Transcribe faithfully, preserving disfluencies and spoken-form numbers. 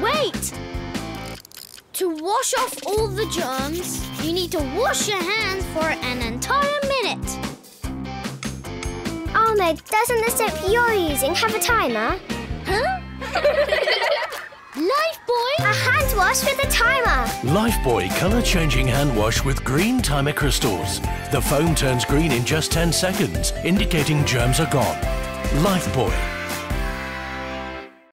Wait! To wash off all the germs, you need to wash your hands for an entire minute. Ahmed, doesn't the soap you're using have a timer? Huh? Lifebuoy! A hand wash with a timer! Lifebuoy colour-changing hand wash with green timer crystals. The foam turns green in just ten seconds, indicating germs are gone. Lifebuoy.